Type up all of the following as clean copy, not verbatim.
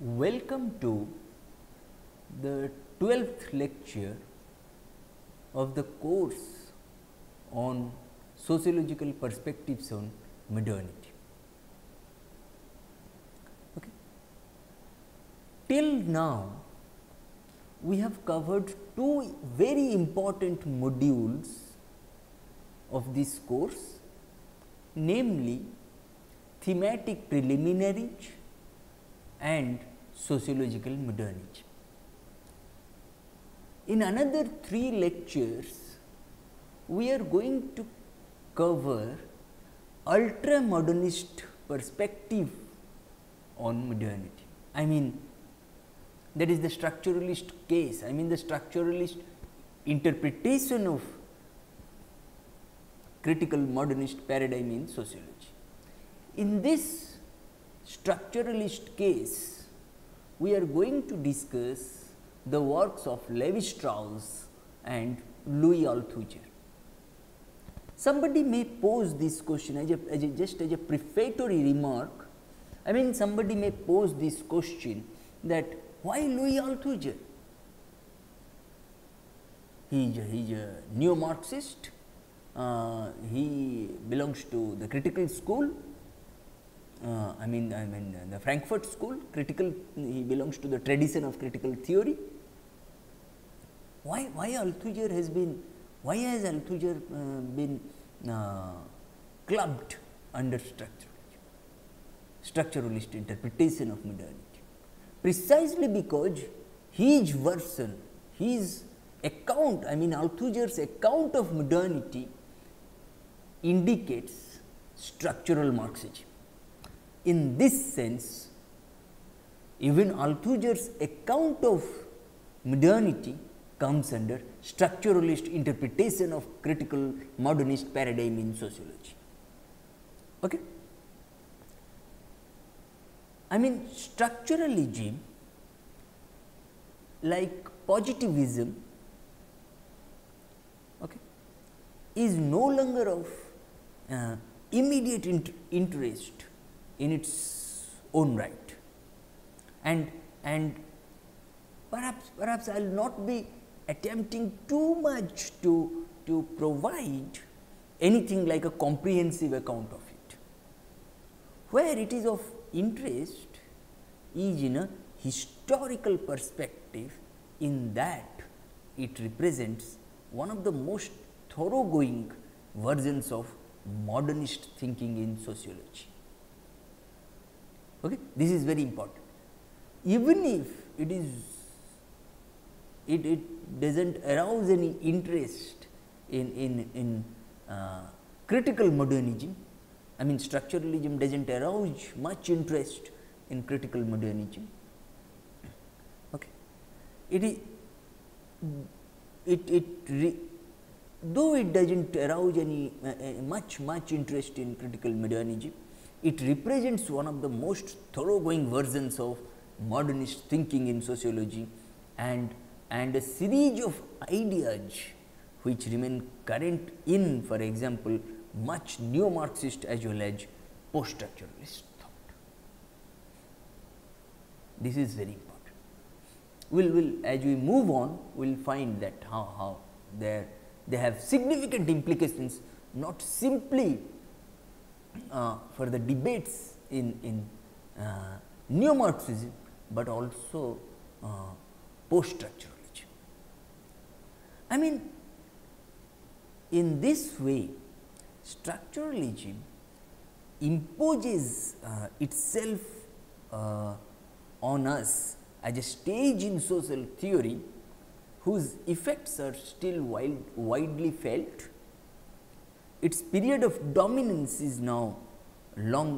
Welcome to the 12th lecture of the course on sociological perspectives on modernity. Okay. Till now, we have covered two very important modules of this course, namely thematic preliminaries and sociological modernity. In another 3 lectures, we are going to cover ultra-modernist perspective on modernity. I mean, that is the structuralist case, I mean the structuralist interpretation of critical modernist paradigm in sociology. In this structuralist case, we are going to discuss the works of Levi Strauss and Louis Althusser. Somebody may pose this question just as a prefatory remark. I mean, somebody may pose this question that why Louis Althusser? He is a neo-Marxist, he belongs to the critical school. I mean the Frankfurt school, he belongs to the tradition of critical theory. Why has Althusser been clubbed under structuralist interpretation of modernity? Precisely because his version, his account, I mean Althusser's account of modernity indicates structural Marxism. In this sense, even Althusser's account of modernity comes under structuralist interpretation of critical modernist paradigm in sociology. Okay? I mean, structuralism, like positivism, okay, is no longer of immediate interest in its own right, and perhaps I will not be attempting too much to provide anything like a comprehensive account of it. Where it is of interest is in a historical perspective, in that it represents one of the most thoroughgoing versions of modernist thinking in sociology. Okay. This is very important. Even if it does not arouse any interest in critical modernism, I mean structuralism does not arouse much interest in critical modernism. Okay. Though it does not arouse any much interest in critical modernism, it represents one of the most thoroughgoing versions of modernist thinking in sociology, and a series of ideas which remain current in, for example, much neo-Marxist as well as post-structuralist thought. This is very important. We'll as we move on, we will find that how they have significant implications, not simply for the debates in neo-Marxism, but also post-structuralism. I mean, in this way, structuralism imposes itself on us as a stage in social theory whose effects are still widely felt. Its period of dominance is now long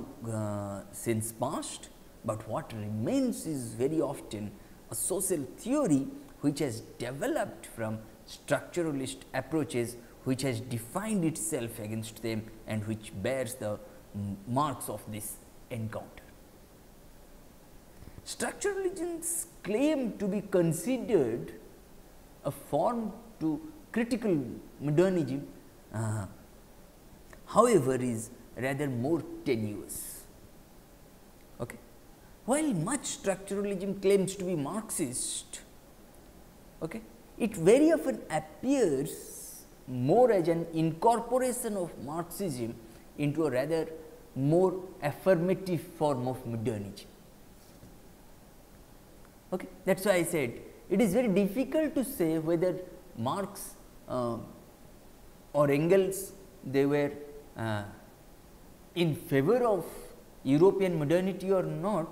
since past, but what remains is very often a social theory which has developed from structuralist approaches, which has defined itself against them and which bears the marks of this encounter. Structuralism's claim to be considered a form to critical modernism, however, is rather more tenuous. Okay. While much structuralism claims to be Marxist, okay, it very often appears more as an incorporation of Marxism into a rather more affirmative form of modernism. Okay. That is why I said it is very difficult to say whether Marx or Engels, they were in favor of European modernity or not.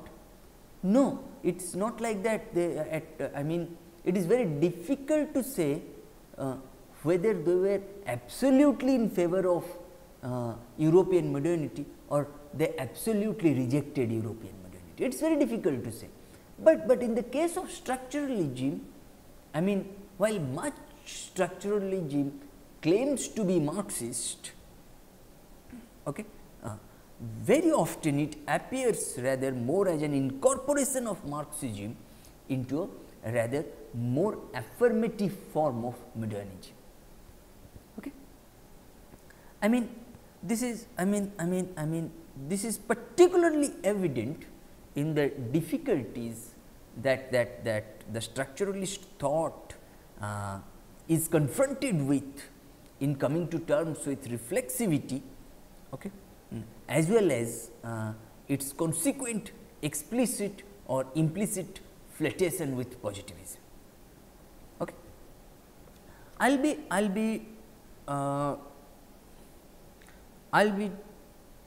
No, it is not like that. They, I mean, it is very difficult to say whether they were absolutely in favor of European modernity or they absolutely rejected European modernity. It is very difficult to say. But in the case of structuralism, I mean, while much structuralism claims to be Marxist, okay, very often it appears rather more as an incorporation of Marxism into a rather more affirmative form of modernism. Okay. I mean, this is this is particularly evident in the difficulties that the structuralist thought is confronted with in coming to terms with reflexivity, okay, as well as its consequent explicit or implicit flirtation with positivism. Okay. I'll be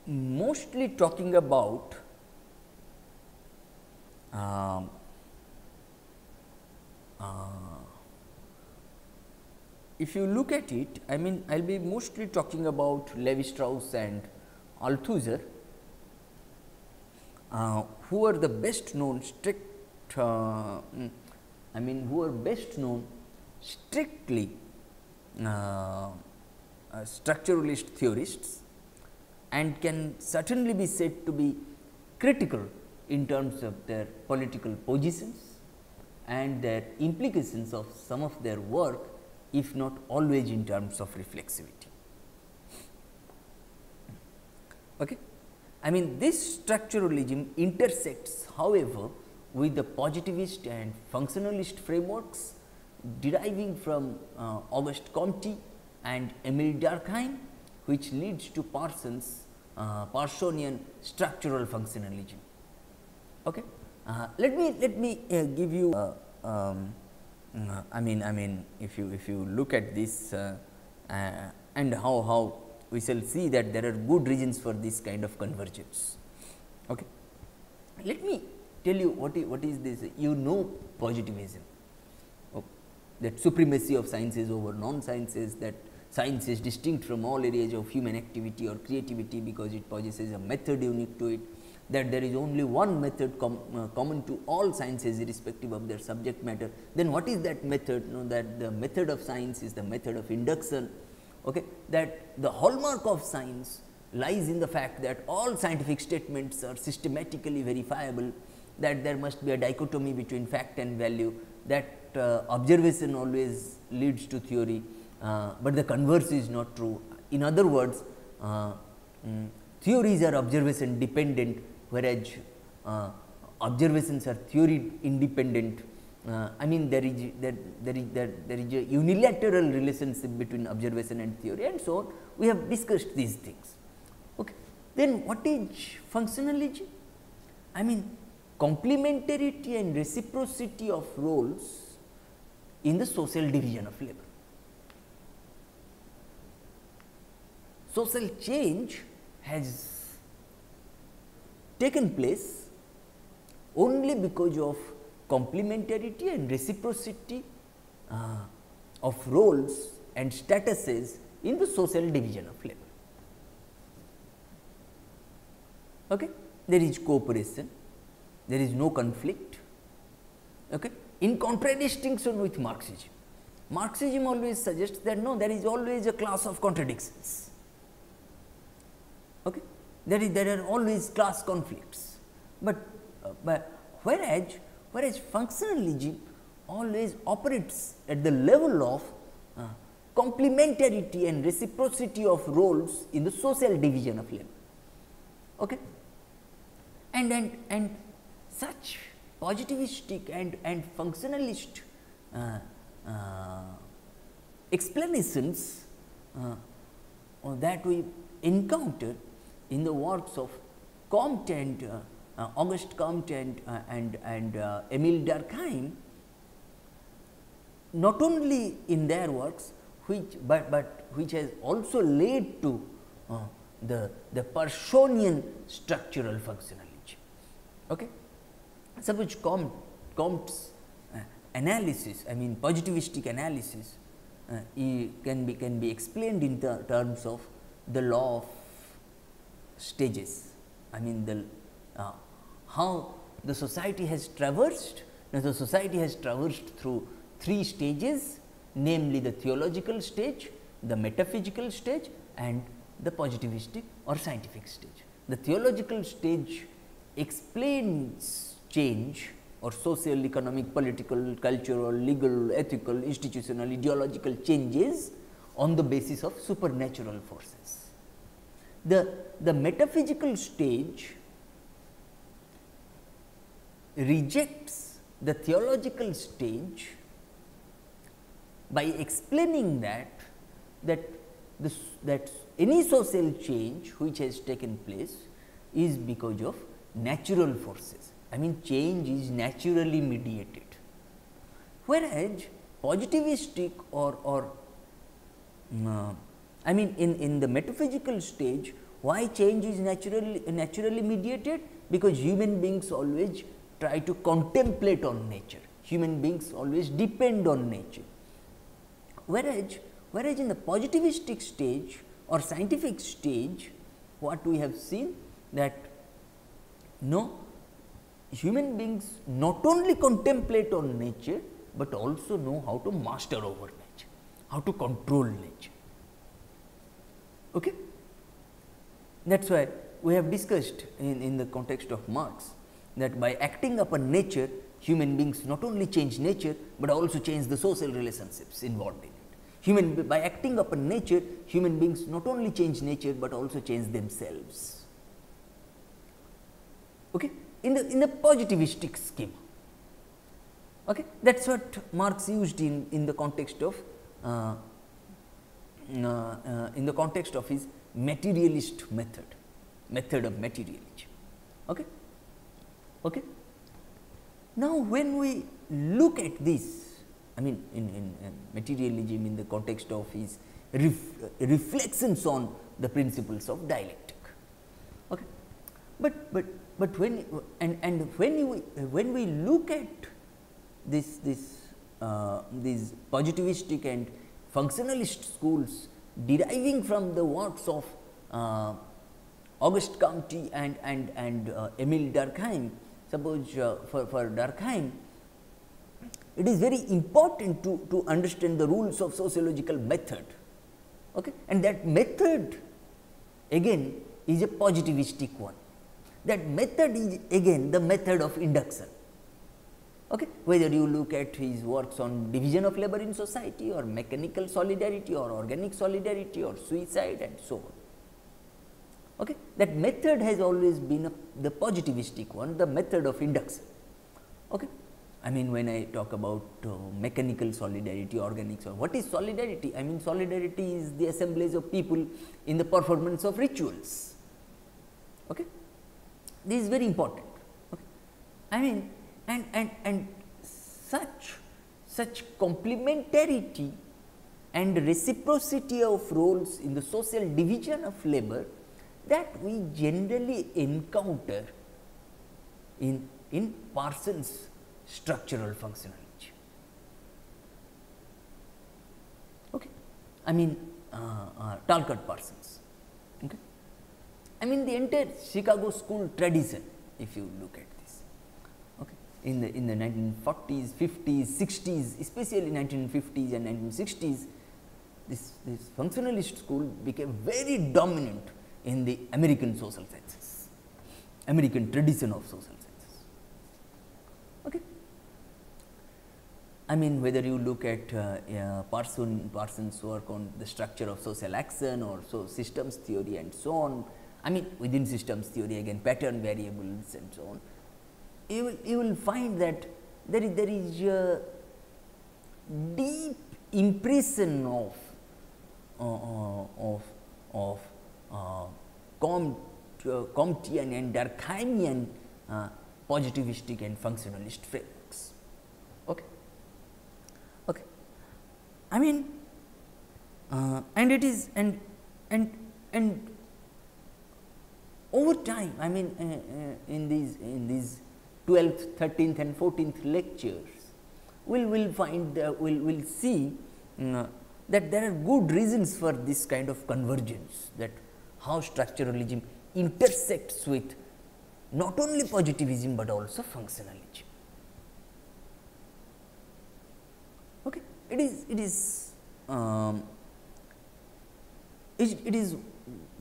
mostly talking about if you look at it, I mean, I will be mostly talking about Levi Strauss and Althusser, who are the best known strictly structuralist theorists, and can certainly be said to be critical in terms of their political positions and their implications of some of their work, if not always in terms of reflexivity. Okay. I mean, this structuralism intersects, however, with the positivist and functionalist frameworks deriving from Auguste Comte and Émile Durkheim, which leads to Parsons' Parsonian structural functionalism. Okay. Let me give you. I mean, if you look at this and how we shall see that there are good reasons for this kind of convergence. Okay. Let me tell you what is this. You know, positivism, oh, that supremacy of sciences over non-sciences, that science is distinct from all areas of human activity or creativity because it possesses a method unique to it, that there is only one method common to all sciences irrespective of their subject matter. Then what is that method? No, that the method of science is the method of induction, okay, that the hallmark of science lies in the fact that all scientific statements are systematically verifiable, that there must be a dichotomy between fact and value, that observation always leads to theory, but the converse is not true. In other words, theories are observation dependent, whereas observations are theory independent. I mean, there is a unilateral relationship between observation and theory, and so on. We have discussed these things. Okay. Then what is functionalism? I mean, complementarity and reciprocity of roles in the social division of labor. Social change has taken place only because of complementarity and reciprocity of roles and statuses in the social division of labor. Okay. There is cooperation, there is no conflict. Okay. In contradistinction with Marxism, Marxism always suggests that no, there is always a class of contradictions. Okay. There are always class conflicts, but whereas functionalism always operates at the level of complementarity and reciprocity of roles in the social division of labor. Okay. And such positivistic and functionalist explanations that we encounter in the works of Comte and Auguste Comte and Émile Durkheim, not only in their works, but which has also led to the Parsonian structural functionalism. Okay. Suppose Comte's analysis, I mean positivistic analysis, can be explained in terms of the law of stages. I mean the how the society has traversed. Now, the society has traversed through three stages, namely the theological stage, the metaphysical stage, and the positivistic or scientific stage. The theological stage explains change or social, economic, political, cultural, legal, ethical, institutional, ideological changes on the basis of supernatural forces. The metaphysical stage rejects the theological stage by explaining that any social change which has taken place is because of natural forces. I mean, change is naturally mediated. Whereas, positivistic in the metaphysical stage, why change is naturally mediated? Because human beings always try to contemplate on nature. Human beings always depend on nature. Whereas in the positivistic stage or scientific stage, what we have seen that no, human beings not only contemplate on nature, but also know how to master over nature, how to control nature. Okay? That is why we have discussed in the context of Marx that by acting upon nature, human beings not only change nature, but also change the social relationships involved in it. By acting upon nature, human beings not only change nature, but also change themselves. Okay? In the positivistic schema. Okay? That is what Marx used in the context of his materialist method of materialism. Okay? Okay? Now, when we look at this, I mean in materialism in the context of his reflections on the principles of dialectic. Okay. But when we look at these positivistic and functionalist schools deriving from the works of Auguste Comte and Émile Durkheim, suppose for Durkheim, it is very important to understand the rules of sociological method. Okay? And that method again is a positivistic one. That method is again the method of induction. Okay? Whether you look at his works on division of labor in society or mechanical solidarity or organic solidarity or suicide and so on. Okay? That method has always been the positivistic one, the method of induction. Okay? I mean, when I talk about mechanical solidarity, organic solidarity, what is solidarity? I mean, solidarity is the assemblage of people in the performance of rituals. Okay? This is very important. Okay? I mean, and such complementarity and reciprocity of roles in the social division of labor that we generally encounter in Parsons' structural functionality. I mean Talcott Parsons. Okay. I mean the entire Chicago school tradition, if you look at this, okay, in the 1940s, 50s, 60s, especially 1950s and 1960s, this functionalist school became very dominant in the American social sciences, American tradition of social sciences. Okay. I mean, whether you look at Parsons' work on the structure of social action or so systems theory and so on. I mean, within systems theory again pattern variables and so on. You will find that there is a deep impression of Comtean and Durkheimian positivistic and functionalist frameworks. Okay. Okay. I mean, and it is and over time, I mean, in these 12th, 13th, and 14th lectures, we will find we will see that there are good reasons for this kind of convergence, that how structuralism intersects with not only positivism but also functionalism. Okay, it is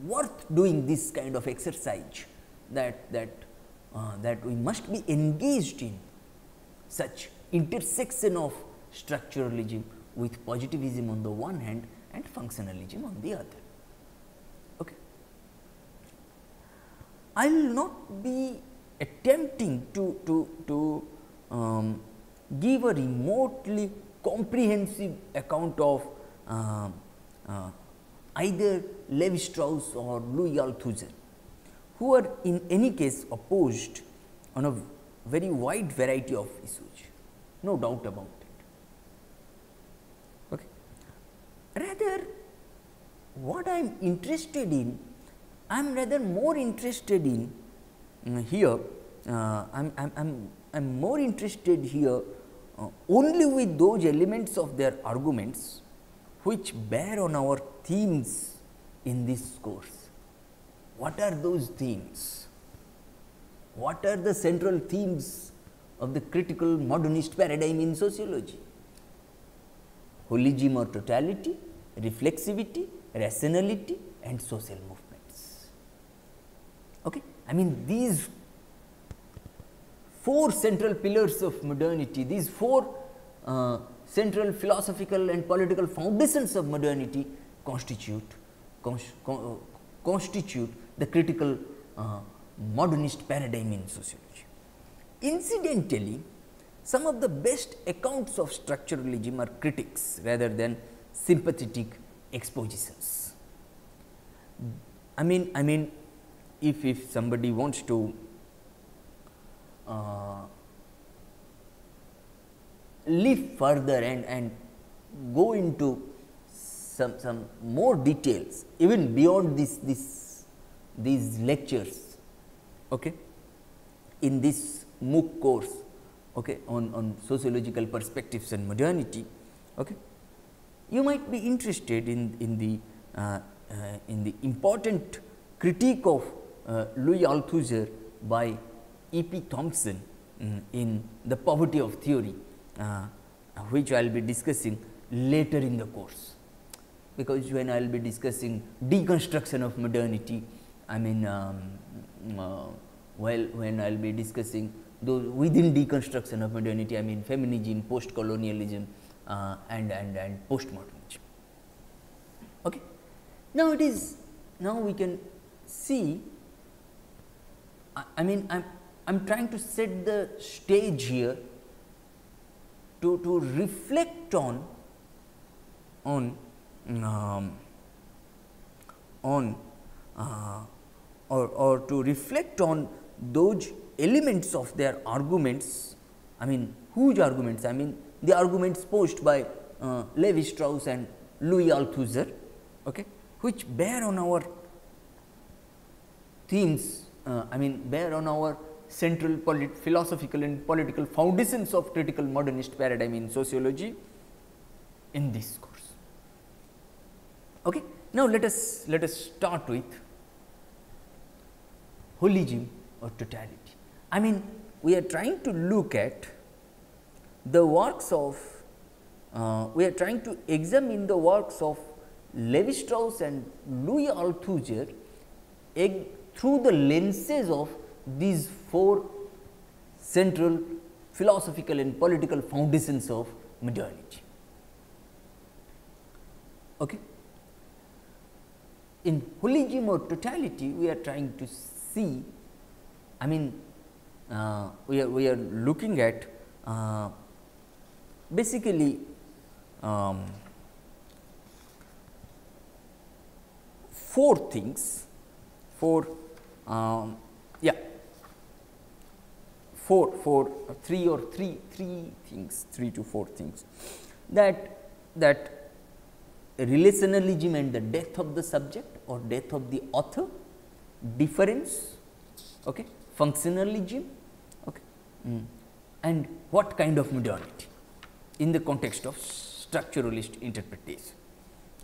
worth doing this kind of exercise, that we must be engaged in such intersection of structuralism with positivism on the one hand and functionalism on the other. Okay. I will not be attempting to give a remotely comprehensive account of either Levi Strauss or Louis Althusser, who are in any case opposed on a very wide variety of issues, no doubt about it. Okay. Rather, what I am interested in, I am rather more interested in here, I am more interested here only with those elements of their arguments which bear on our themes in this course. What are those themes? What are the central themes of the critical modernist paradigm in sociology? Holism or totality, reflexivity, rationality, and social movements. Okay? I mean, these four central pillars of modernity, these four central philosophical and political foundations of modernity constitute the critical modernist paradigm in sociology. Incidentally, some of the best accounts of structuralism are critics rather than sympathetic expositions. I mean, if somebody wants to live further and go into some more details even beyond these lectures, okay, in this MOOC course, okay, on sociological perspectives and modernity, okay, you might be interested in the important critique of Louis Althusser by E P Thompson in The Poverty of Theory, which I will be discussing later in the course, because when I will be discussing deconstruction of modernity, I mean, when I will be discussing those within deconstruction of modernity, I mean feminism, post-colonialism, and postmodernism. Okay. Now it is, now we can see. I mean, I'm trying to set the stage here to reflect on or to reflect on those elements of their arguments. I mean, whose arguments? I mean, the arguments posed by Levi Strauss and Louis Althusser, okay, which bear on our themes. I mean, bear on our central philosophical and political foundations of critical modernist paradigm in sociology in this course. Okay. Now, let us start with holism or totality. I mean, we are trying to look at the works of we are trying to examine the works of Levi Strauss and Louis Althusser through the lenses of these four central philosophical and political foundations of modernity. Okay. In holism or totality, we are trying to see, I mean, we are looking at basically four things, three to four things that relationalism and the death of the subject or death of the author, difference, okay, functionalism, okay, and what kind of modernity in the context of structuralist interpretation.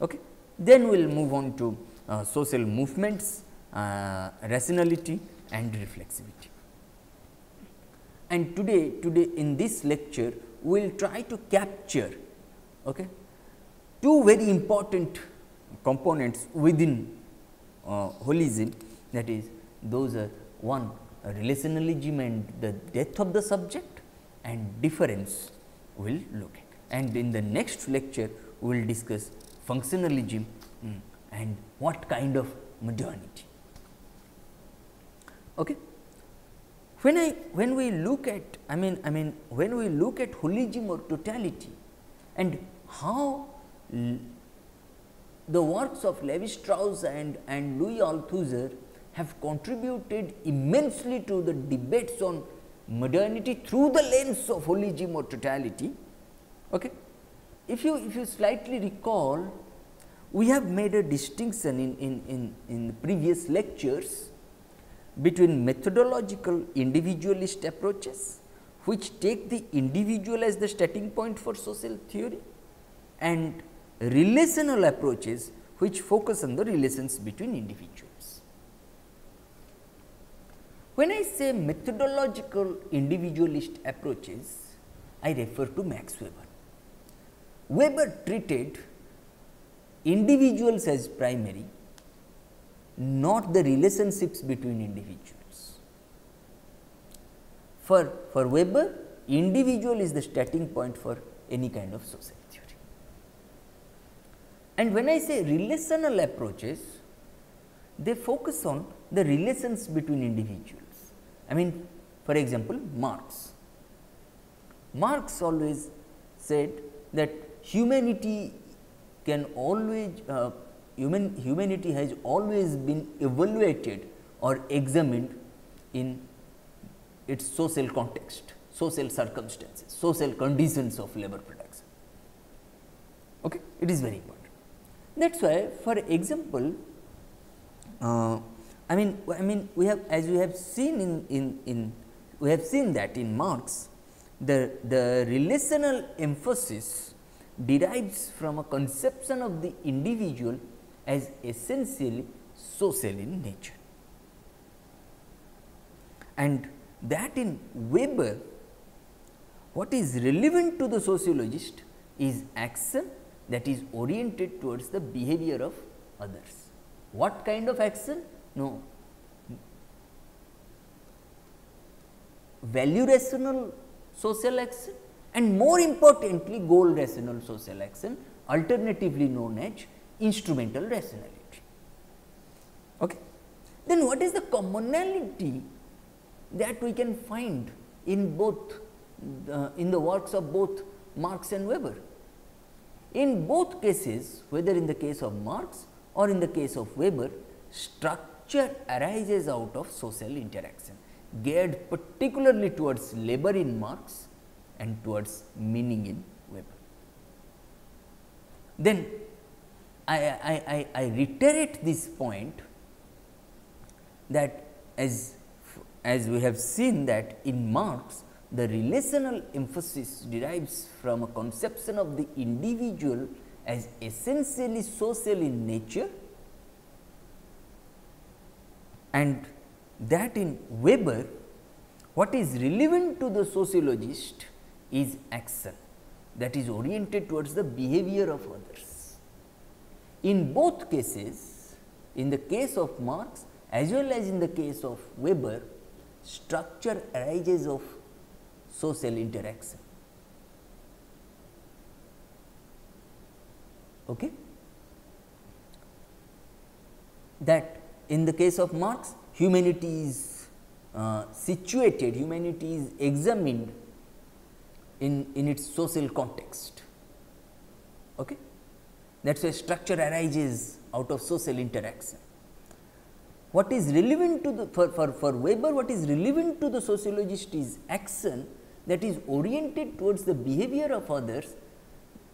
Okay. Then we will move on to social movements, rationality and reflexivity. And today in this lecture, we will try to capture, okay, two very important components within holism, that is, those are one relationalism and the death of the subject, and difference we will look at. And in the next lecture, we will discuss functionalism and what kind of modernity. Okay. When we look at holism or totality and how the works of Levi Strauss and Louis Althusser have contributed immensely to the debates on modernity through the lens of holism or totality. Okay. If you slightly recall, we have made a distinction in previous lectures between methodological individualist approaches, which take the individual as the starting point for social theory, and relational approaches, which focus on the relations between individuals. When I say methodological individualist approaches, I refer to Max Weber. Weber treated individuals as primary, not the relationships between individuals. For Weber, individual is the starting point for any kind of social theory. And when I say relational approaches, they focus on the relations between individuals. I mean, for example, Marx. Marx always said that humanity can always humanity has always been evaluated or examined in its social context, social circumstances, social conditions of labor production. Okay, it is very important. That is why, for example, we have seen that in Marx, the relational emphasis derives from a conception of the individual as essentially social in nature. And that in Weber, what is relevant to the sociologist is action that is oriented towards the behavior of others. What kind of action? No, value rational social action, and more importantly, goal rational social action, alternatively known as instrumental rationality. Okay. Then what is the commonality that we can find in both in the works of both Marx and Weber? In both cases, whether in the case of Marx or in the case of Weber, structure arises out of social interaction, geared particularly towards labor in Marx and towards meaning in Weber. Then I reiterate this point that as we have seen that in Marx, the relational emphasis derives from a conception of the individual as essentially social in nature, and that in Weber, what is relevant to the sociologist is action that is oriented towards the behavior of others. In both cases, in the case of Marx as well as in the case of Weber, structure arises of social interaction. Okay? That in the case of Marx, humanity is situated, humanity is examined in its social context. Okay? That is why structure arises out of social interaction. What is relevant to the for Weber, what is relevant to the sociologist is action that is oriented towards the behavior of others.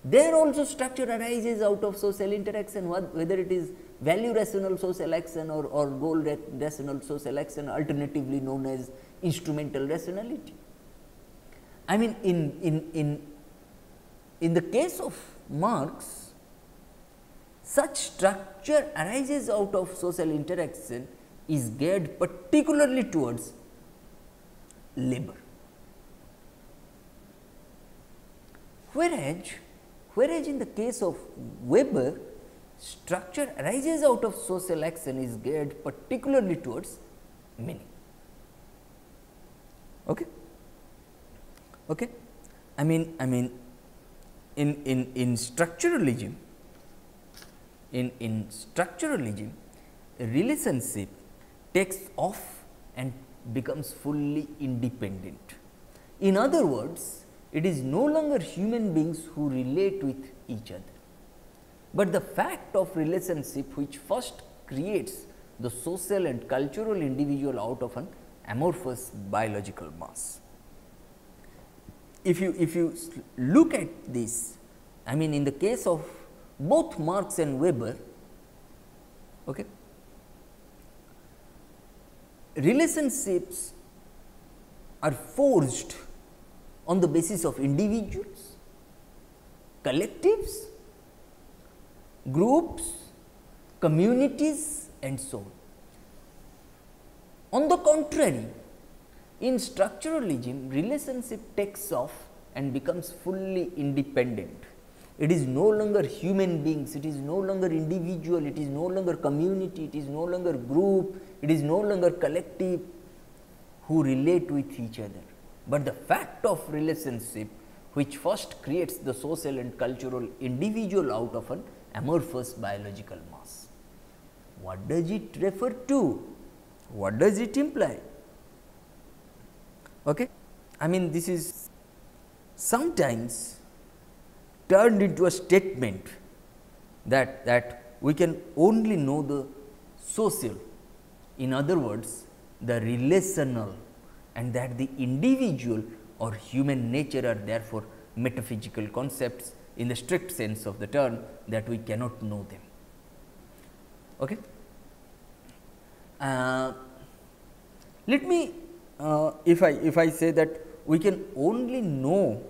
There also structure arises out of social interaction, whether it is value rational social action or goal rational social action, alternatively known as instrumental rationality. I mean, in the case of Marx, such structure arises out of social interaction is geared particularly towards labor, whereas in the case of Weber, structure arises out of social action is geared particularly towards meaning. Okay? Okay? I mean, in structuralism, a relationship takes off and becomes fully independent. In other words, it is no longer human beings who relate with each other, but the fact of relationship which first creates the social and cultural individual out of an amorphous biological mass. If you look at this, I mean, in the case of both Marx and Weber, okay, relationships are forged on the basis of individuals, collectives, groups, communities, and so on. On the contrary, in structuralism, relationship takes off and becomes fully independent. It is no longer human beings, it is no longer individual, it is no longer community, it is no longer group, it is no longer collective who relate with each other, but the fact of relationship which first creates the social and cultural individual out of an amorphous biological mass. What does it refer to? What does it imply? Okay? I mean, this is sometimes turned into a statement that we can only know the social, in other words, the relational, and that the individual or human nature are therefore metaphysical concepts in the strict sense of the term, that we cannot know them. Okay? Let me, if I say that we can only know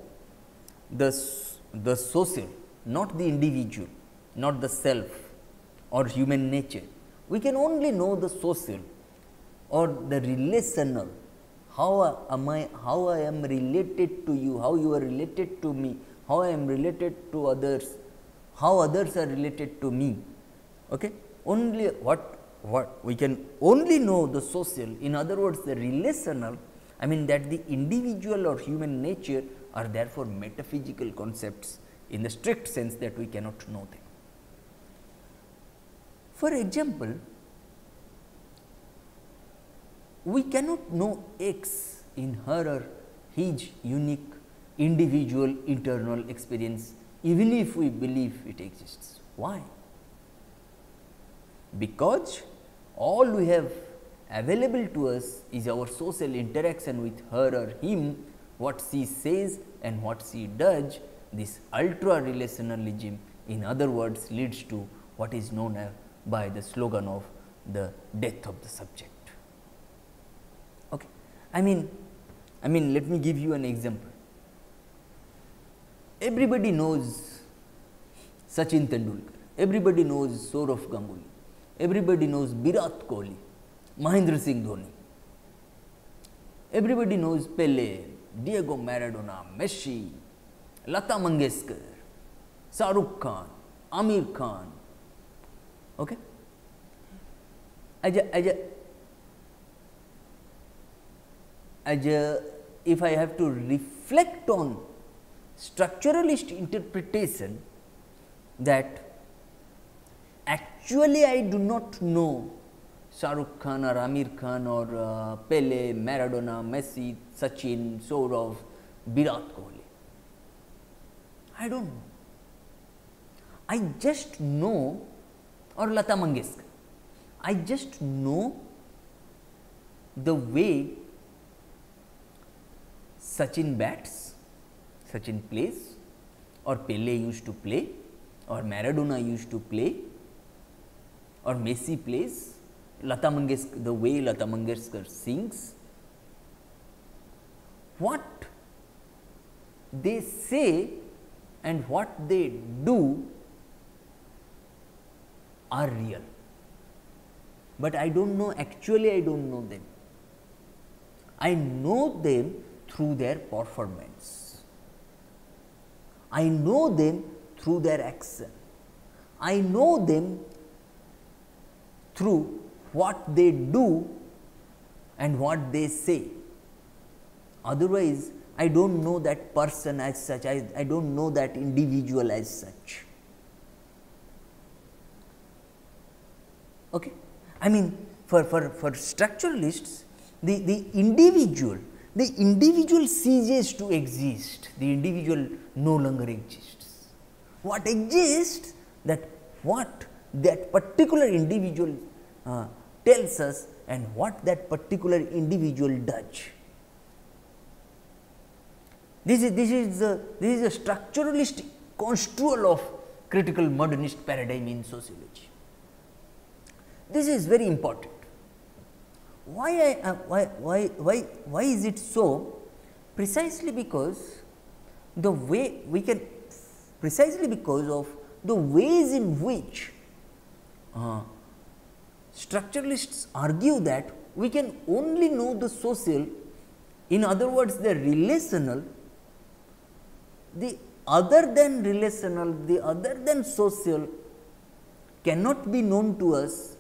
the social, not the individual, not the self or human nature, we can only know the social or the relational. How I am related to you, how you are related to me, how I am related to others, how others are related to me. Okay? Only what we can only know the social, in other words, the relational, I mean, that the individual or human nature are therefore metaphysical concepts in the strict sense that we cannot know them. For example, we cannot know X in her or his unique individual internal experience, even if we believe it exists. Why? Because all we have available to us is our social interaction with her or him, what she says and what she does. This ultra relationalism, in other words, leads to what is known as by the slogan of the death of the subject. I mean, let me give you an example. Everybody knows Sachin Tendulkar, everybody knows Sourav Ganguly, everybody knows Virat Kohli, Mahindra Singh Dhoni, everybody knows Pelé, Diego Maradona, Messi, Lata Mangeshkar, Shah Rukh Khan, Aamir Khan. Okay? If I have to reflect on structuralist interpretation, that actually I do not know Shah Rukh Khan or Aamir Khan or Pele, Maradona, Messi, Sachin, Sourav, Virat Kohli. I don't know. I just know, or Lata Mangeshkar. I just know the way Sachin bats, Sachin plays, or Pele used to play, or Maradona used to play, or Messi plays, Lata Mangeshkar, the way Lata Mangeshkar sings, what they say and what they do are real, but I do not know, actually I do not know them. I know them through their performance, I know them through their action, I know them through what they do and what they say. Otherwise, I do not know that person as such, I do not know that individual as such. Okay? I mean, for structuralists, the individual ceases to exist, the individual no longer exists. What exists, that what that particular individual tells us and what that particular individual does. This is a structuralist construal of critical modernist paradigm in sociology. This is very important. Why is it so? Precisely because the way we can, precisely because of the ways in which structuralists argue that we can only know the social, in other words the relational, the other than relational, the other than social cannot be known to us,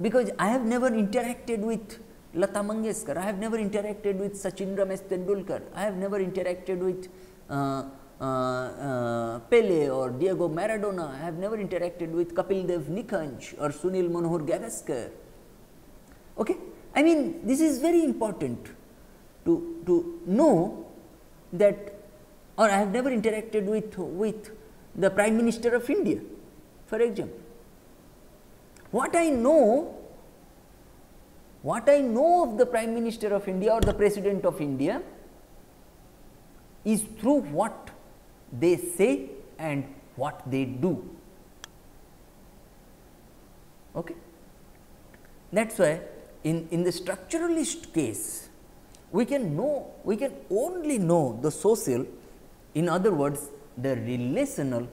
because I have never interacted with Lata Mangeshkar, I have never interacted with Sachin Ramesh Tendulkar, I have never interacted with Pele or Diego Maradona, I have never interacted with Kapil Dev Nikhanj or Sunil Manohar Gavaskar. Okay? I mean, this is very important to know that, or I have never interacted with the Prime Minister of India, for example. What I know of the Prime Minister of India or the President of India is through what they say and what they do. Okay? That is why in the structuralist case, we can only know the social, in other words, the relational,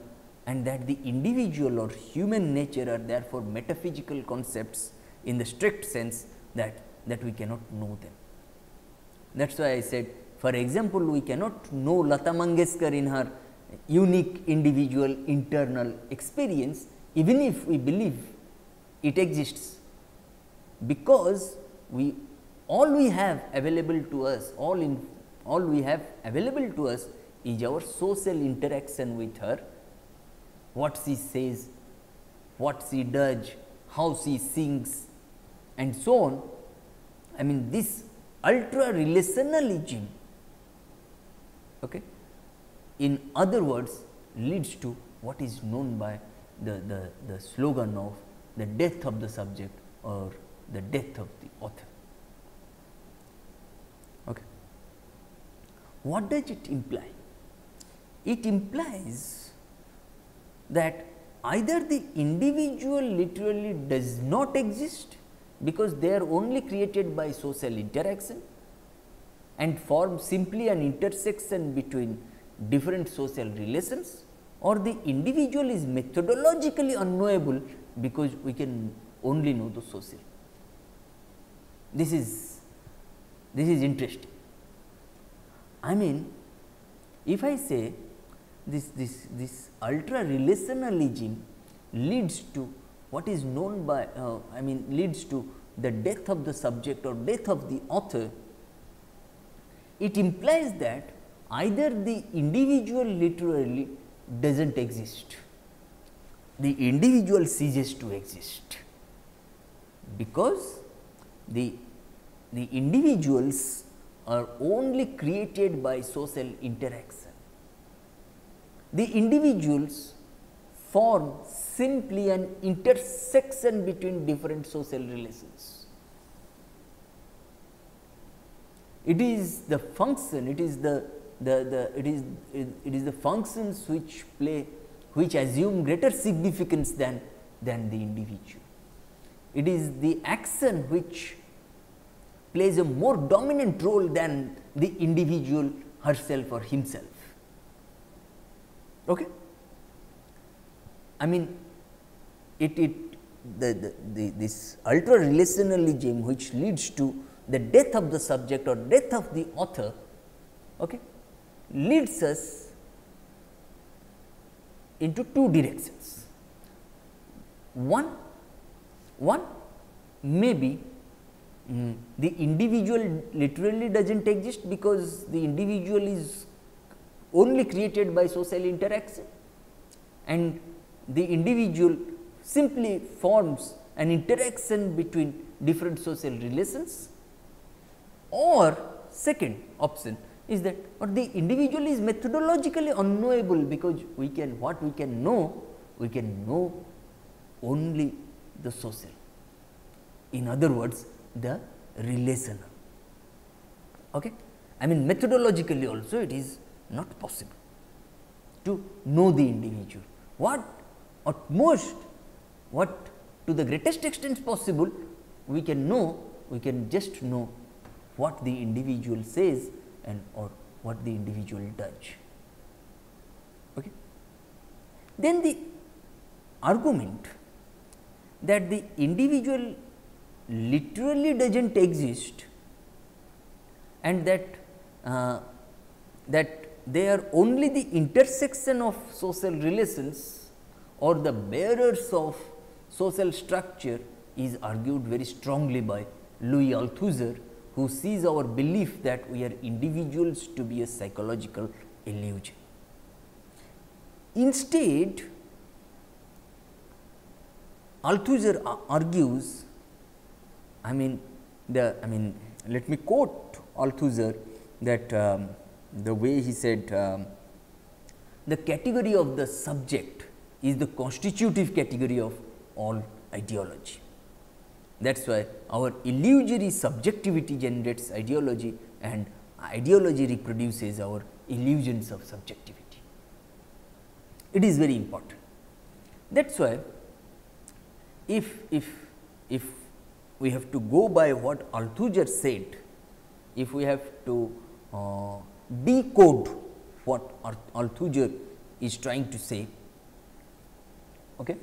and that the individual or human nature are therefore metaphysical concepts in the strict sense that we cannot know them. That is why I said, for example, we cannot know Lata Mangeshkar in her unique individual internal experience, even if we believe it exists, because all we have available to us is our social interaction with her, what she says, what she does, how she sings, and so on. I mean, this ultra relationalism, okay, in other words, leads to what is known by the slogan of the death of the subject or the death of the author. Okay. What does it imply? It implies that either the individual literally does not exist, because they are only created by social interaction and form simply an intersection between different social relations, or the individual is methodologically unknowable, because we can only know the social. This is interesting. I mean, if I say this ultra relationalism leads to what is known by leads to the death of the subject or death of the author, it implies that either the individual literally does not exist, the individual ceases to exist, because the individuals are only created by social interaction. The individuals form simply an intersection between different social relations. It is the function, it is the functions which assume greater significance than the individual. It is the action which plays a more dominant role than the individual herself or himself. Okay. I mean, this ultra relationalism which leads to the death of the subject or death of the author, okay, leads us into two directions. One may be the individual literally does not exist, because the individual is only created by social interaction, and the individual simply forms an interaction between different social relations. Or second option is that, or the individual is methodologically unknowable, because we can, what we can know only the social, in other words, the relational. Okay? I mean, methodologically also it is not possible to know the individual. What to the greatest extent possible we can know, we can just know what the individual says and or what the individual does. Okay. Then the argument that the individual literally does not exist, and that they are only the intersection of social relations or the bearers of social structure, is argued very strongly by Louis Althusser, who sees our belief that we are individuals to be a psychological illusion. Instead, Althusser argues, let me quote Althusser, that the way he said, the category of the subject is the constitutive category of all ideology. That is why our illusory subjectivity generates ideology, and ideology reproduces our illusions of subjectivity. It is very important. That is why if we have to go by what Althusser said, if we have to decode what Althusser is trying to say, okay,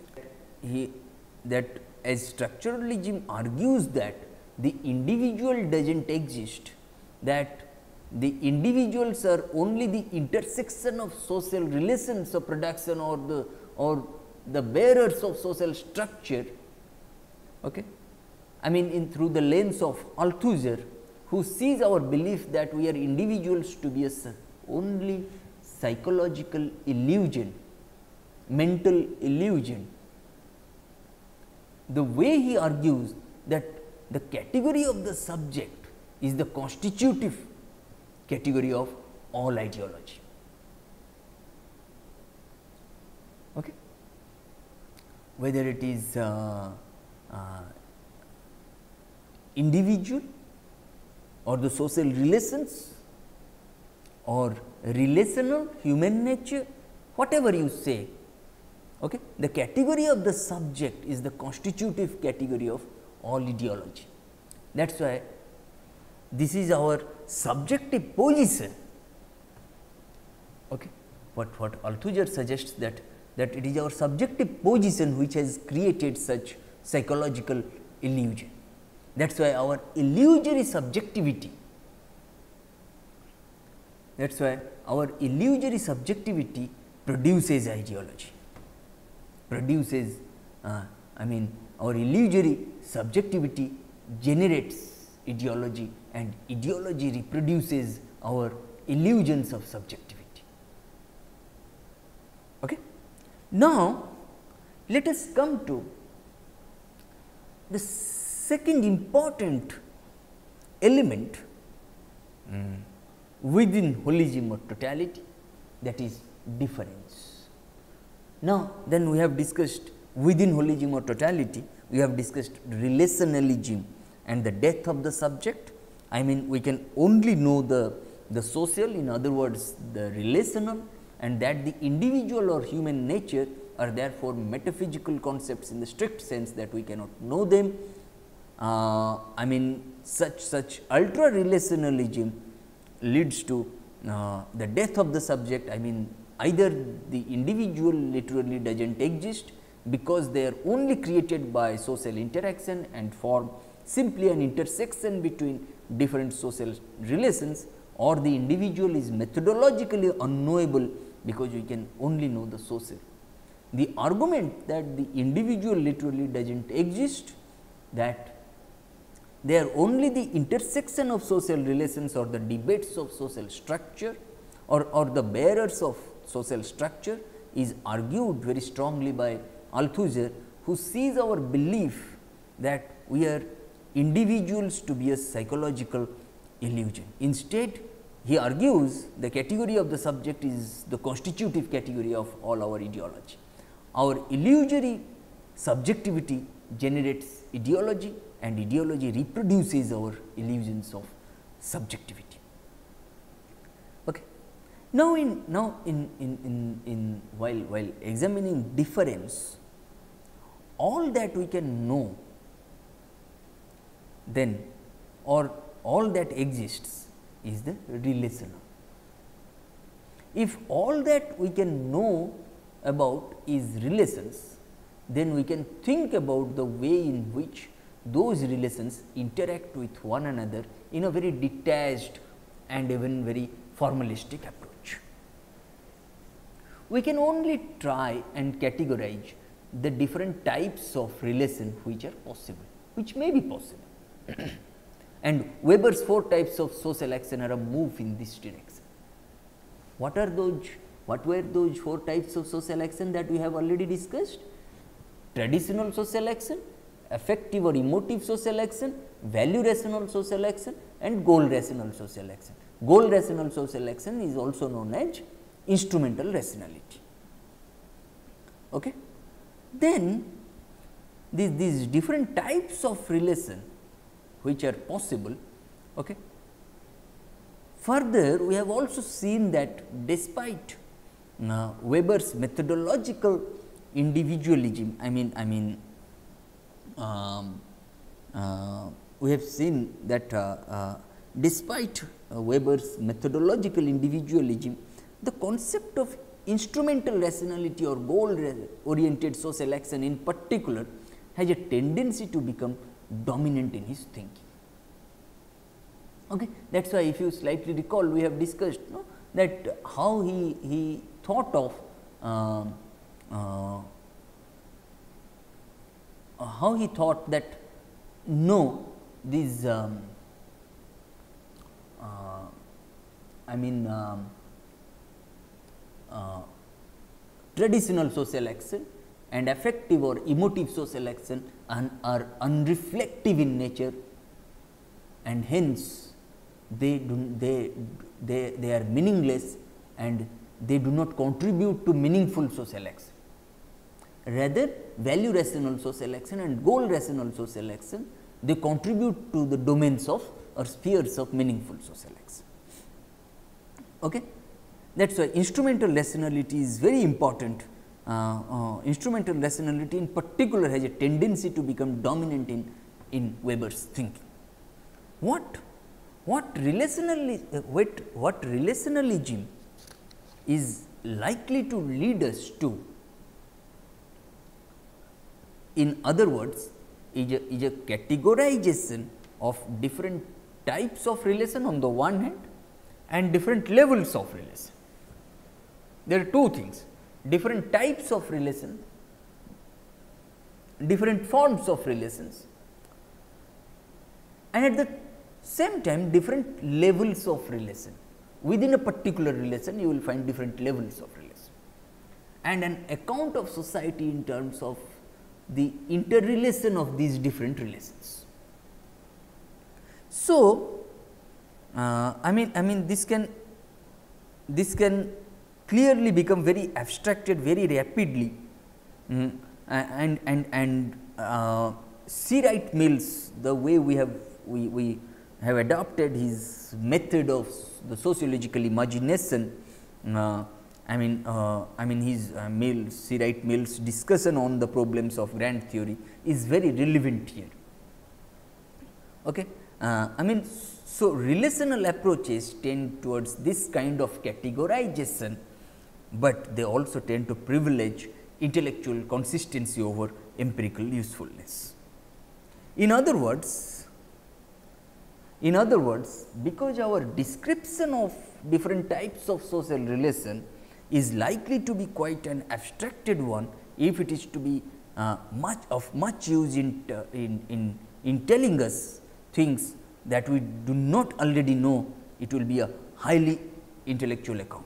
that as structuralism argues that the individual does not exist, that the individuals are only the intersection of social relations of production or the bearers of social structure. Okay. I mean, through the lens of Althusser, who sees our belief that we are individuals to be only psychological illusion, mental illusion. The way he argues that the category of the subject is the constitutive category of all ideology. Okay. Whether it is individual or the social relations or relational human nature, whatever you say, okay, the category of the subject is the constitutive category of all ideology. That is why this is our subjective position, okay, what Althusser suggests that it is our subjective position which has created such psychological illusion. That is why our illusory subjectivity, produces ideology, produces I mean our illusory subjectivity generates ideology, and ideology reproduces our illusions of subjectivity. Okay. Now, let us come to the second important element within holism or totality, that is difference. Now, then we have discussed within holism or totality, we have discussed relationalism and the death of the subject. I mean, we can only know the social, in other words, the relational, and that the individual or human nature are therefore metaphysical concepts in the strict sense that we cannot know them. I mean, such ultra relationalism leads to the death of the subject. I mean, either the individual literally does not exist because they are only created by social interaction and form simply an intersection between different social relations, or the individual is methodologically unknowable because we can only know the social. The argument that the individual literally does not exist, that they are only the intersection of social relations or the debates of social structure or the bearers of social structure, is argued very strongly by Althusser, who sees our belief that we are individuals to be a psychological illusion. Instead, he argues the category of the subject is the constitutive category of all our ideology. Our illusory subjectivity generates ideology, and ideology reproduces our illusions of subjectivity. Okay. Now, while examining difference, all that we can know then, or all that exists, is the relational. If all that we can know about is relations, then we can think about the way in which those relations interact with one another in a very detached and even very formalistic approach. We can only try and categorize the different types of relation which are possible, which may be possible. And Weber's 4 types of social action are a move in this direction. What are those? What were those 4 types of social action that we have already discussed? Traditional social action, affective or emotive social action, value rational social action, and goal rational social action. Goal rational social action is also known as instrumental rationality. Okay. Then these different types of relation which are possible. Okay. Further, we have also seen that despite Weber's methodological individualism, we have seen that despite Weber's methodological individualism, the concept of instrumental rationality or goal oriented social action in particular has a tendency to become dominant in his thinking. Okay. That is why, if you slightly recall, we have discussed that how he thought of how he thought that these traditional social action and affective or emotive social action are unreflective in nature, and hence they are meaningless and they do not contribute to meaningful social action. Rather, value rational social action and goal rational social action, they contribute to the domains of or spheres of meaningful social action. Okay. That is why instrumental rationality is very important. Instrumental rationality in particular has a tendency to become dominant in Weber's thinking. What relationalism is likely to lead us to. In other words, is a categorization of different types of relation on the one hand and different levels of relation. There are two things: different types of relation, different forms of relations, and at the same time different levels of relation. Within a particular relation you will find different levels of relation, and an account of society in terms of the interrelation of these different relations. So, I mean this can clearly become very abstracted very rapidly, and C. Wright Mills, the way we have adopted his method of the sociological imagination. His Mills, C. Wright Mills discussion on the problems of grand theory is very relevant here. Okay. So relational approaches tend towards this kind of categorization, but they also tend to privilege intellectual consistency over empirical usefulness. In other words, because our description of different types of social relation is likely to be quite an abstracted one, if it is to be much use in telling us things that we do not already know, it will be a highly intellectual account.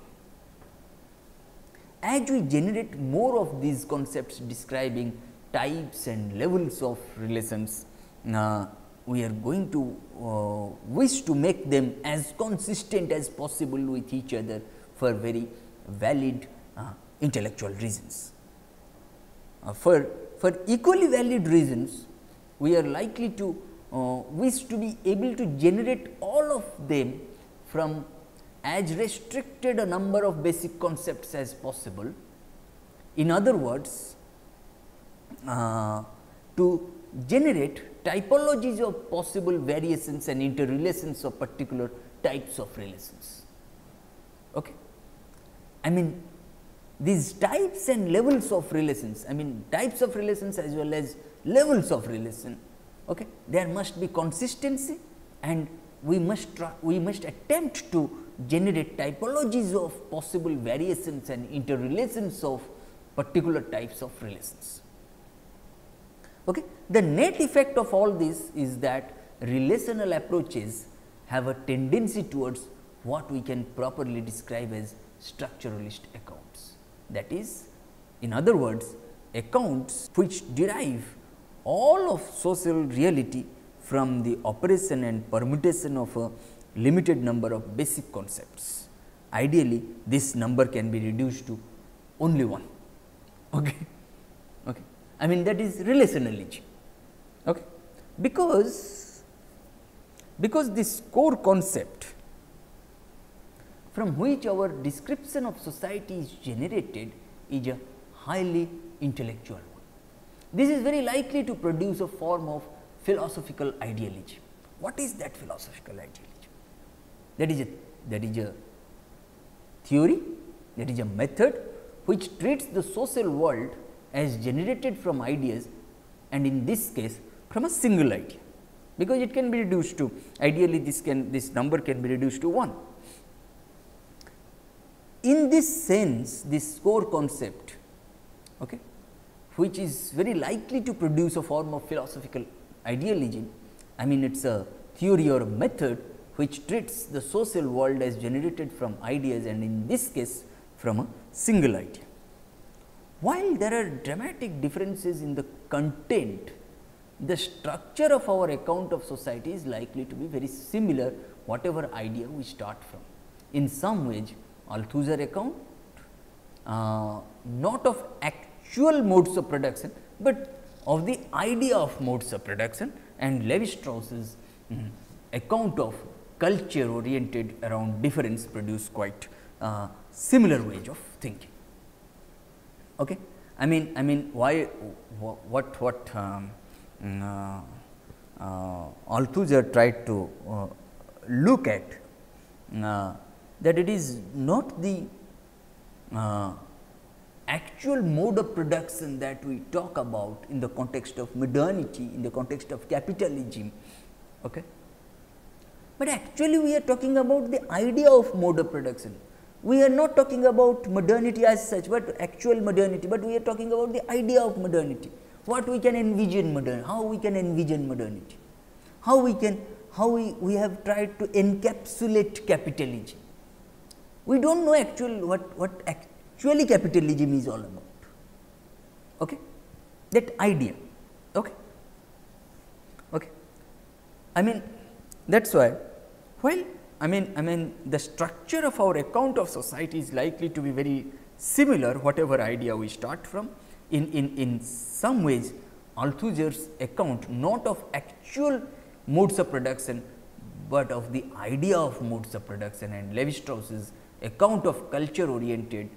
As we generate more of these concepts describing types and levels of relations, we are going to wish to make them as consistent as possible with each other for very valid intellectual reasons. For equally valid reasons, we are likely to wish to be able to generate all of them from as restricted a number of basic concepts as possible. In other words, to generate typologies of possible variations and interrelations of particular types of relations. Okay. These types and levels of relations, types of relations as well as levels of relation, okay, there must be consistency, and we must attempt to generate typologies of possible variations and interrelations of particular types of relations. Okay. The net effect of all this is that relational approaches have a tendency towards what we can properly describe as structuralist accounts. That is, in other words, accounts which derive all of social reality from the operation and permutation of a limited number of basic concepts. Ideally, this number can be reduced to only one. Okay. Okay. That is relationalism. Okay. Because this core concept from which our description of society is generated is a highly intellectual one. This is very likely to produce a form of philosophical idealism. What is that philosophical idealism? That is a theory, that is a method which treats the social world as generated from ideas, and in this case from a single idea, because it can be reduced to, ideally this number can be reduced to 1. In this sense, this core concept, okay, which is very likely to produce a form of philosophical idealism, it is a theory or a method which treats the social world as generated from ideas, and in this case from a single idea. While there are dramatic differences in the content, the structure of our account of society is likely to be very similar, whatever idea we start from. In some ways, Althusser account, not of actual modes of production, but of the idea of modes of production, and Levi Strauss's account of culture oriented around difference produce quite similar ways of thinking. Okay. Althusser tried to look at, that it is not the actual mode of production that we talk about in the context of modernity, in the context of capitalism. Okay. But actually, we are talking about the idea of mode of production. We are not talking about modernity as such, but actual modernity, but we are talking about the idea of modernity, what we can envision modernity, how we can envision modernity, how we can, how we have tried to encapsulate capitalism. We do not know actual what actually capitalism is all about, okay? That idea. Okay? Okay. I mean, that is why, well, I mean the structure of our account of society is likely to be very similar whatever idea we start from. In some ways, Althusser's account not of actual modes of production, but of the idea of modes of production, and Levi Strauss's account of culture oriented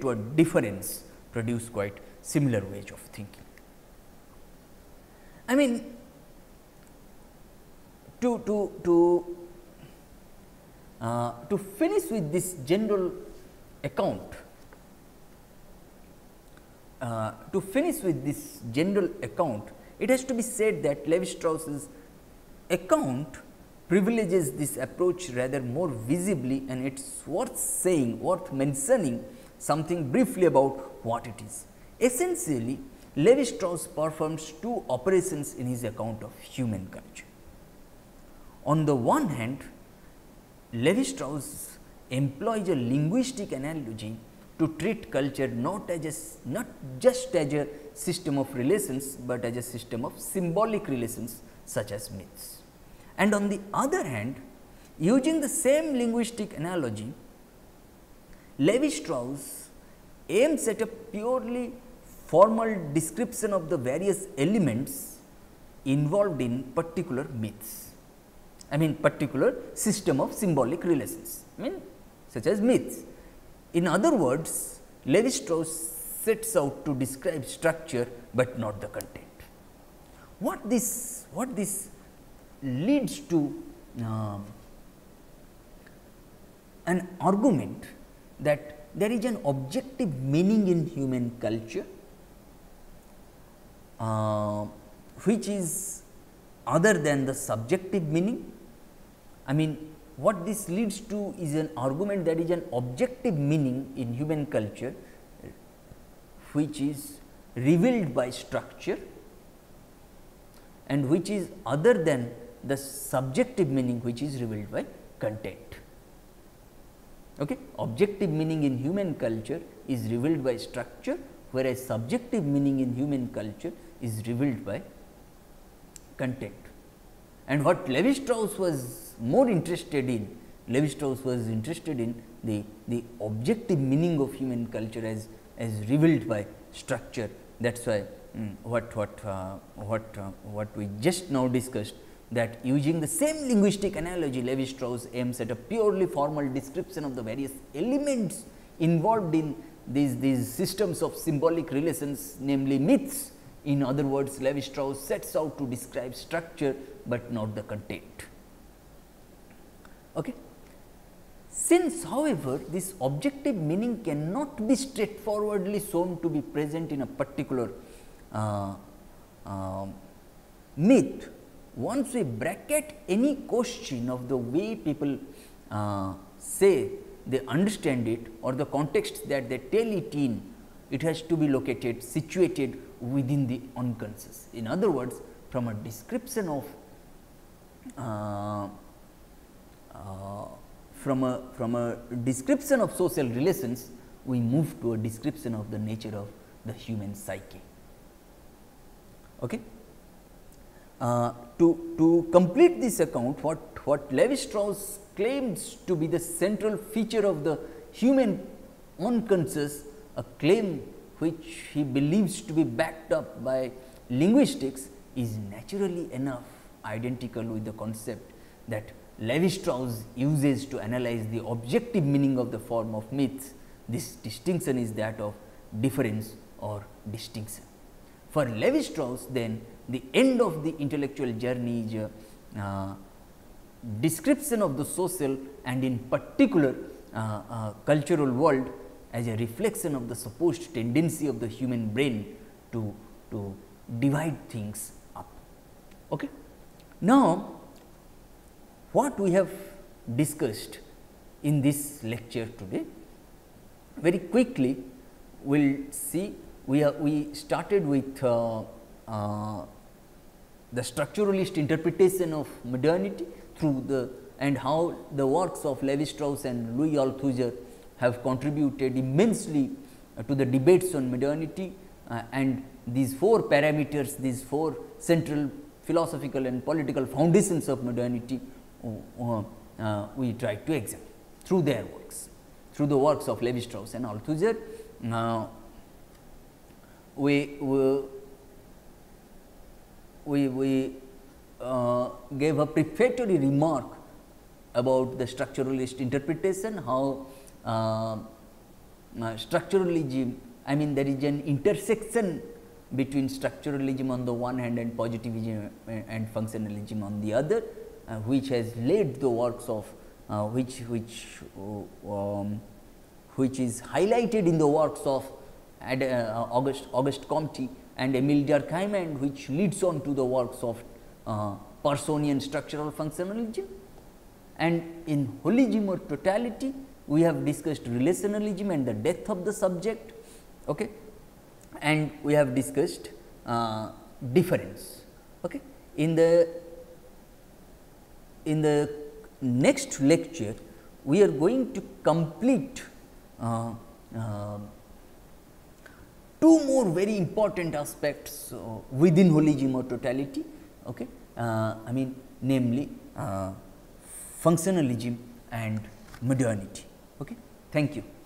toward difference produce quite similar ways of thinking. I mean, to finish with this general account, it has to be said that Levi Strauss's account privileges this approach rather more visibly, and it is worth saying, worth mentioning something briefly about what it is. Essentially, Levi Strauss performs two operations in his account of human culture. On the one hand, Levi Strauss employs a linguistic analogy to treat culture not just as a system of relations, but as a system of symbolic relations such as myths. And on the other hand, using the same linguistic analogy, Levi Strauss aims at a purely formal description of the various elements involved in particular myths. I mean, particular system of symbolic relations, I mean, such as myths. In other words, Levi Strauss sets out to describe structure, but not the content. What this leads to an argument that there is an objective meaning in human culture, which is other than the subjective meaning. I mean, what this leads to is an argument that is an objective meaning in human culture, which is revealed by structure and which is other than the subjective meaning which is revealed by content. Okay? Objective meaning in human culture is revealed by structure, whereas subjective meaning in human culture is revealed by content. And what Levi Strauss was more interested in, Levi Strauss was interested in the objective meaning of human culture as revealed by structure. That is why what we just now discussed, that using the same linguistic analogy, Levi Strauss aims at a purely formal description of the various elements involved in these systems of symbolic relations, namely myths. In other words, Levi Strauss sets out to describe structure, but not the content. Okay. Since, however, this objective meaning cannot be straightforwardly shown to be present in a particular myth, once we bracket any question of the way people say they understand it or the context that they tell it in, it has to be located, situated within the unconscious. In other words, from a description of from a description of social relations, we move to a description of the nature of the human psyche. Okay. To complete this account, what Levi Strauss claims to be the central feature of the human unconscious, a claim which he believes to be backed up by linguistics, is naturally enough identical with the concept that Levi Strauss uses to analyze the objective meaning of the form of myths. This distinction is that of difference or distinction. For Levi Strauss, then, the end of the intellectual journey is a description of the social and in particular cultural world as a reflection of the supposed tendency of the human brain to divide things up. Okay. Now, what we have discussed in this lecture today, very quickly we will see. We started with the structuralist interpretation of modernity through the and how the works of Levi Strauss and Louis Althusser have contributed immensely to the debates on modernity, and these four parameters, these four central philosophical and political foundations of modernity we tried to examine through their works, through the works of Levi Strauss and Althusser. We gave a prefatory remark about the structuralist interpretation, how structuralism, I mean there is an intersection between structuralism on the one hand and positivism and functionalism on the other, which has led the works of which is highlighted in the works of Auguste Comte and Émile Durkheim, and which leads on to the works of Parsonian structural functionalism. And in holism or totality, we have discussed relationalism and the death of the subject, okay, and we have discussed difference. Okay. In the next lecture, we are going to complete two more very important aspects within holism or totality, okay, I mean namely functionalism and modernity. Okay. Thank you.